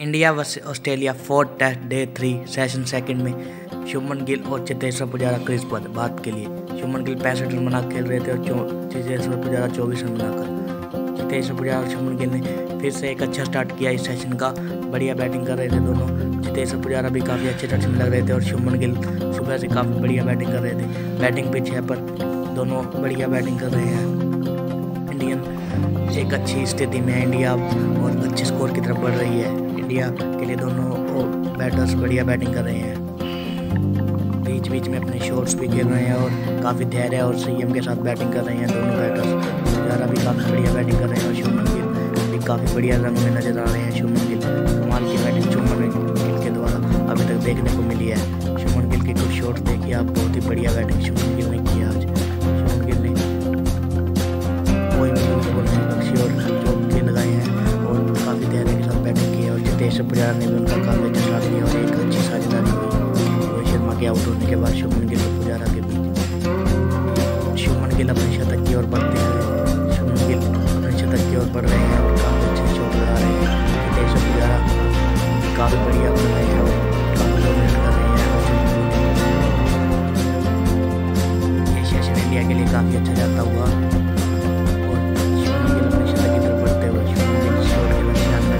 India versus Australia 4th test day 3 session second में शुभमन गिल और Cheteshwar Pujara crease पर। बात के लिए शुभमन गिल 65 रन बना खेल रहे थे और चेतेश्वर पुजारा 24 रन बनाकर। चेतेश्वर पुजारा और शुभमन गिल ने फिर से एक अच्छा स्टार्ट किया इस सेशन का, बढ़िया बैटिंग कर रहे थे दोनों। चेतेश्वर पुजारा भी काफ़ी अच्छे टच में लग रहे थे और शुभमन गिल सुबह से काफ़ी बढ़िया बैटिंग कर रहे थे। बैटिंग पिच है पर दोनों बढ़िया बैटिंग कर रहे हैं। इंडियन एक अच्छी स्थिति में है इंडिया और अच्छे स्कोर की तरफ बढ़ रही है। इंडिया के लिए दोनों बैटर्स बढ़िया बैटिंग कर रहे हैं, बीच बीच में अपने शॉट्स भी खेल रहे हैं और काफ़ी धैर्य और संयम के साथ बैटिंग कर रहे हैं दोनों बैटर्स। पुजारा भी काफ़ी बढ़िया बैटिंग कर रहे हैं और शुभमन गिल भी काफ़ी बढ़िया रंग में नजर आ रहे हैं। शुभमन गिल कमाल की बैटिंग शुभमन गिल के द्वारा अभी तक देखने को मिली है। शुभमन गिल के कुछ शॉट्स देखिए आप, बहुत ही बढ़िया बैटिंग शुभमन गिल ने की आज। शुभमन गिल ने चेतेश्वर पुजारा ने भी उनका काफ़ी अच्छा साथ दिया और एक अच्छी साझेदारी हुई। रोहित शर्मा के आउट होने के बाद शुभमन गिल और पुजारा के बीच। शुभमन गिल अपने शतक की ओर बढ़ते हैं। शुभमन गिल अपने शतक की ओर बढ़ रहे हैं और काफ़ी अच्छे शॉट लगा रहे हैं। चेतेश्वर पुजारा काफ़ी बढ़िया बन रहे हैं और काफ़ी डोमिनेट कर रहे हैं। ये सेशन इंडिया के लिए काफ़ी अच्छा जाता हुआ और शुभमन गिल अपने शतक की तरफ बढ़ते हुए शुभमन गिल शॉट के निशान में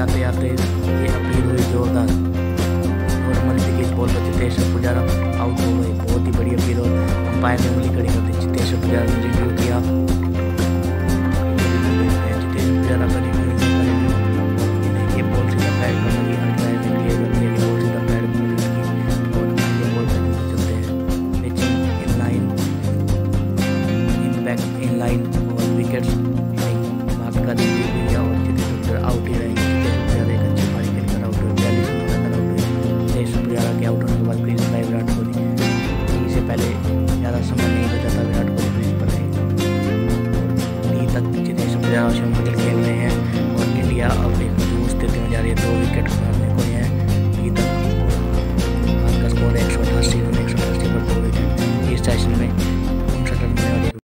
आते आते ये अपील हुई जोरदार और मल्टी की बॉल पर चेतेश्वर पुजारा आउट हो गए। बहुत ही बढ़िया अपील और अंपायर ने उंगली खड़ी कर दी। चेतेश्वर पुजारा ने रिव्यू किया, चेतेश्वर पुजारा का रिव्यू ये बॉल सीधा पैर पर लगी, अंपायर ने ये बॉल सीधा पैर पर लगी और ये बॉल चलते हैं pitching in line impact in line और विकेट्स बात का रिव्यू किया और चेतेश्वर पुजारा आउट ही रहे। पुजारा के आउट होने के बाद क्रीज पर विराट कोहली, इससे पहले ज़्यादा समय नहीं बचा था, विराट कोहली क्रीज पर रहे। अभी तक चेतेश्वर पुजारा और शुभमन गिल खेल रहे हैं और इंडिया अब एक दूसरी स्थिति में जा रही है। 2 विकेट हारने को है अभी तक। आज का स्कोर 188 पर 2 विकेट। इस सेशन में